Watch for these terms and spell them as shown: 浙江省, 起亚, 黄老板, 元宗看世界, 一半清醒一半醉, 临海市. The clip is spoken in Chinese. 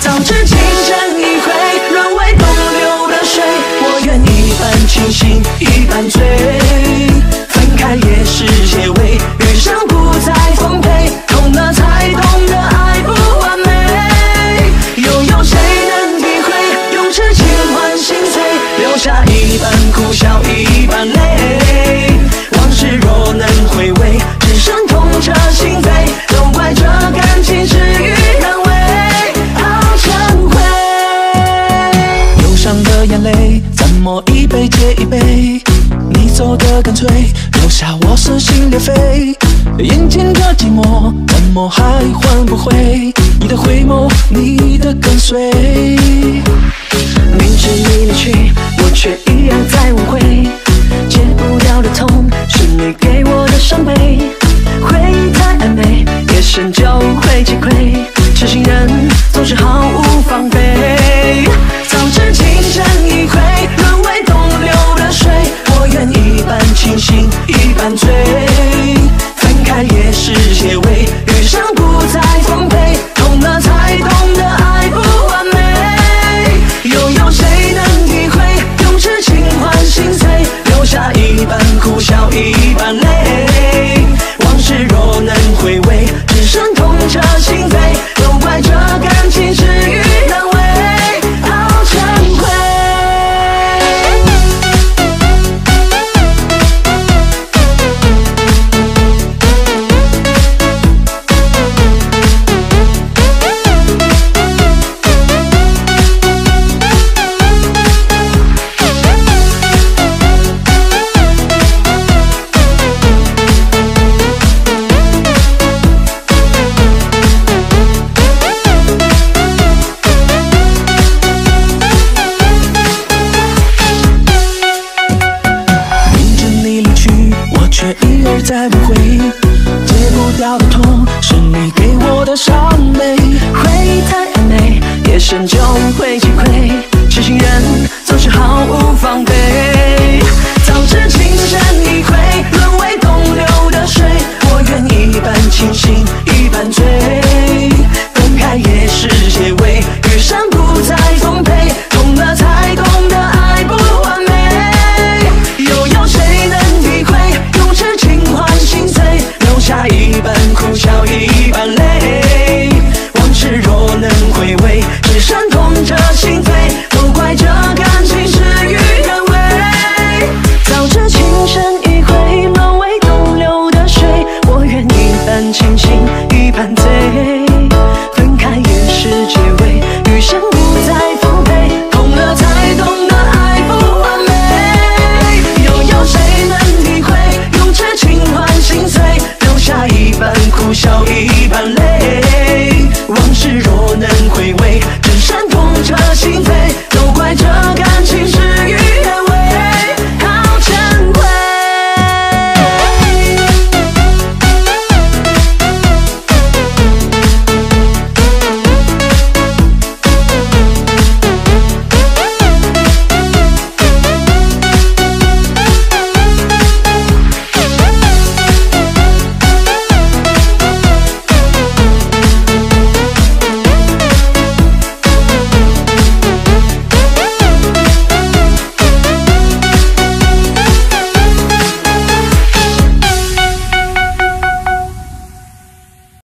早知情深一回，沦为东流的水。我愿一半清醒，一半醉。分开也是结尾，余生不再奉陪。懂了才懂得爱不完美，又有谁能体会？永痴情换心碎，留下一半苦笑，一半泪。往事若能回味，只剩痛彻心扉。都怪这感情事与愿违。 眼泪怎么一杯接一杯？你走得干脆，留下我撕心裂肺。眼前的寂寞怎么还换不回？你的回眸，你的跟随。明知你离去，我却依然在误会。戒不掉的痛，是你给我的伤悲。回忆太暧昧，夜深就会击溃。痴心人总是毫无防备。 清醒一半醉，分开也是结尾，余生不再奉陪，懂了才懂得爱不完美，又有谁能体会？永痴情换心碎，留下一半苦笑，一半泪。往事若能回味，只剩痛彻心扉。都怪这感情事与愿违。 一半哭笑，一半泪。往事若能回味，只剩。